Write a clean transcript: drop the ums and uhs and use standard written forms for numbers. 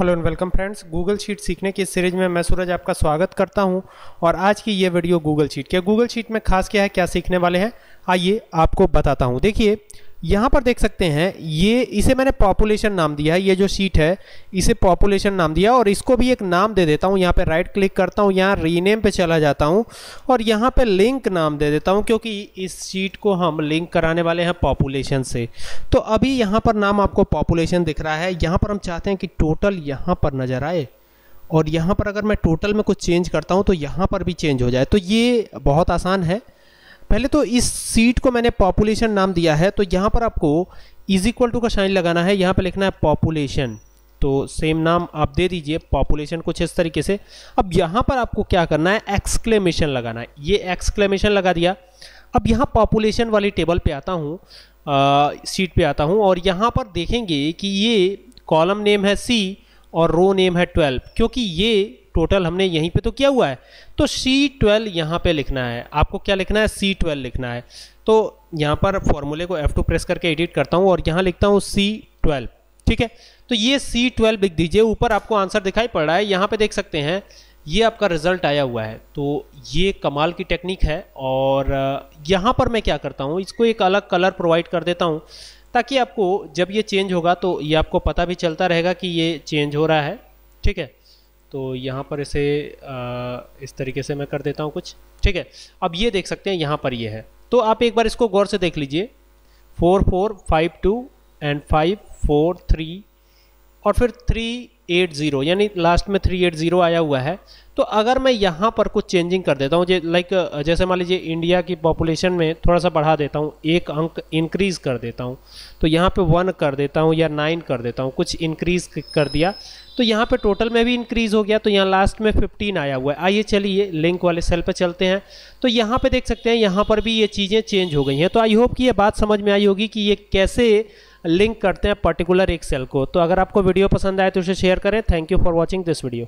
Hello and welcome friends, Google sheet सीखने की series में मैं सूरज आपका स्वागत करता हूं। और आज की ये वीडियो गूगल शीट के गूगल शीट में खास क्या है, क्या सीखने वाले हैं, आइए आपको बताता हूं। देखिए यहां पर देख सकते हैं, ये इसे मैंने पॉपुलेशन नाम दिया है, ये जो शीट है इसे पॉपुलेशन नाम दिया और इसको भी एक नाम दे देता हूँ। यहाँ पे राइट क्लिक करता हूँ, यहाँ रीनेम पे चला जाता हूँ और यहाँ पे लिंक नाम दे देता हूँ क्योंकि इस शीट को हम लिंक कराने वाले हैं पॉपुलेशन से। तो अभी यहाँ पर नाम आपको पॉपुलेशन दिख रहा है। यहाँ पर हम चाहते हैं कि टोटल यहाँ पर नज़र आए और यहाँ पर अगर मैं टोटल में कुछ चेंज करता हूँ तो यहाँ पर भी चेंज हो जाए। तो ये बहुत आसान है। पहले तो इस शीट को मैंने पॉपुलेशन नाम दिया है तो यहाँ पर आपको इज इक्वल टू का साइन लगाना है, यहाँ पर लिखना है पॉपुलेशन। तो सेम नाम आप दे दीजिए पॉपुलेशन कुछ इस तरीके से। अब यहाँ पर आपको क्या करना है, एक्सक्लेमेशन लगाना है। ये एक्सक्लेमेशन लगा दिया। अब यहाँ पॉपुलेशन वाली टेबल पे आता हूँ, शीट पे आता हूँ और यहाँ पर देखेंगे कि ये कॉलम नेम है सी और रो नेम है 12 क्योंकि ये टोटल हमने यहीं पे तो किया हुआ है। तो C12 यहाँ पे लिखना है, आपको क्या लिखना है, C12 लिखना है। तो यहाँ पर फॉर्मूले को F2 प्रेस करके एडिट करता हूँ और यहाँ लिखता हूँ C12, ठीक है। तो ये C12 लिख दीजिए, ऊपर आपको आंसर दिखाई पड़ रहा है। यहाँ पे देख सकते हैं ये आपका रिजल्ट आया हुआ है। तो ये कमाल की टेक्निक है। और यहाँ पर मैं क्या करता हूँ, इसको एक अलग कलर प्रोवाइड कर देता हूँ ताकि आपको जब ये चेंज होगा तो ये आपको पता भी चलता रहेगा कि ये चेंज हो रहा है, ठीक है। तो यहाँ पर इसे इस तरीके से मैं कर देता हूँ कुछ, ठीक है। अब ये देख सकते हैं यहाँ पर ये है, तो आप एक बार इसको गौर से देख लीजिए। 4452 एंड 543 और फिर 380 यानी लास्ट में 380 आया हुआ है। तो अगर मैं यहाँ पर कुछ चेंजिंग कर देता हूँ, लाइक जैसे मान लीजिए इंडिया की पॉपुलेशन में थोड़ा सा बढ़ा देता हूँ, एक अंक इंक्रीज़ कर देता हूँ, तो यहाँ पे 1 कर देता हूँ या 9 कर देता हूँ, कुछ इंक्रीज़ कर दिया तो यहाँ पे टोटल में भी इंक्रीज़ हो गया। तो यहाँ लास्ट में 15 आया हुआ है। आइए चलिए लिंक वाले सेल पर चलते हैं। तो यहाँ पर देख सकते हैं यहाँ पर भी ये चीज़ें चेंज हो गई हैं। तो आई होप कि ये बात समझ में आई होगी कि ये कैसे लिंक करते हैं पर्टिकुलर एक सेल को। तो अगर आपको वीडियो पसंद आए तो उसे शेयर करें। Thank you for watching this video.